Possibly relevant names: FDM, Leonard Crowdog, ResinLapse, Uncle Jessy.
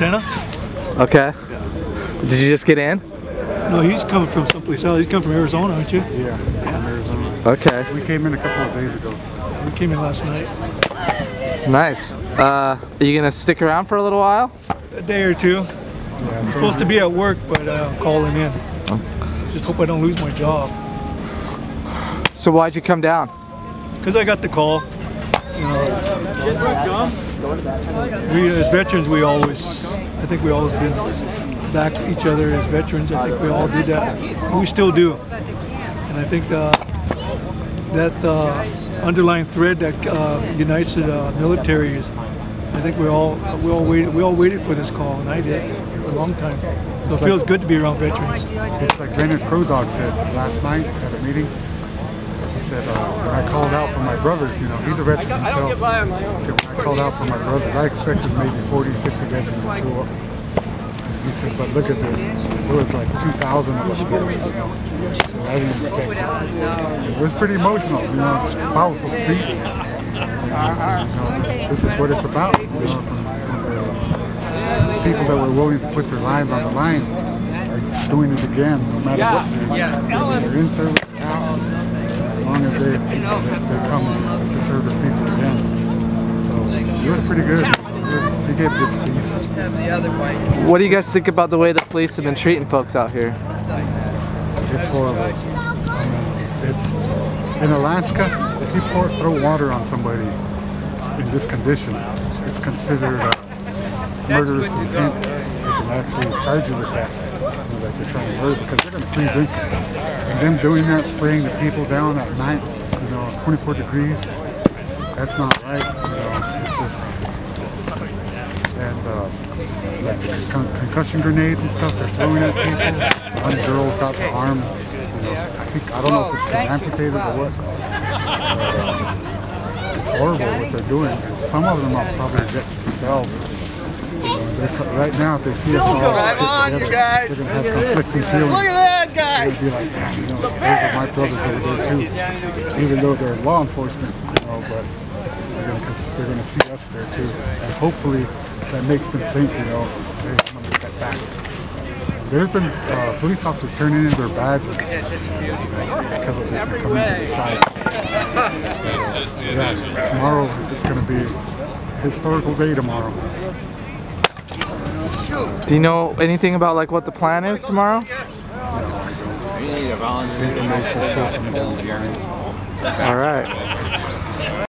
antenna. Okay. Yeah. Did you just get in? No, he's coming from someplace else. He's coming from Arizona, aren't you? Yeah, from Arizona. Okay. We came in a couple of days ago. We came in last night. Nice. Are you gonna stick around for a little while? A day or two. Yeah, I'm supposed to be at work, but I'm calling in. Just hope I don't lose my job. So why'd you come down? Because I got the call. You know, we as veterans, I think we always been back to each other as veterans. I think we all did that. We still do. And I think that underlying thread that unites the military is, I think we all waited for this call, and I did for a long time. So it feels good to be around veterans. It's like Leonard Crowdog said last night at a meeting. He said, when I called out for my brothers, you know, he's a veteran himself. He said, when I called out for my brothers, I expected maybe 40, 50 veterans to show up. He said, but look at this. There was like 2,000 of us there. He said, I didn't expect this. It was pretty emotional, you know, it's a powerful speech. This is what it's about, you know, from people that were willing to put their lives on the line are doing it again, no matter what they're in service. As they come to serve the people again. So it was pretty good. They gave good speech. What do you guys think about the way the police have been treating folks out here? It's horrible. It's in Alaska, if you throw water on somebody in this condition, it's considered a murderous intent. They can actually charge you with that. That they're trying to murder, because they're going to freeze instantly. And them doing that, spraying the people down at night, you know, 24 degrees, that's not right, you know, it's just, and like concussion grenades and stuff, they're throwing at people. One girl got the arm, you know, I think, I don't know if it's been amputated or what. It's horrible what they're doing, and some of them are probably jets themselves. Right now, if they see us all together, they're going to have conflicting feelings. Look at that guy! They're going to be like, you know, those are my brothers over there too. Even though they're law enforcement, you know, but they're going to see us there too. And hopefully, that makes them think, you know, hey, I'm going to step back. There's been police officers turning in their badges because of this and coming to the side. Yeah, tomorrow, it's going to be a historical day tomorrow. Do you know anything about like what the plan is tomorrow? No, I don't. We need a volunteer. All right.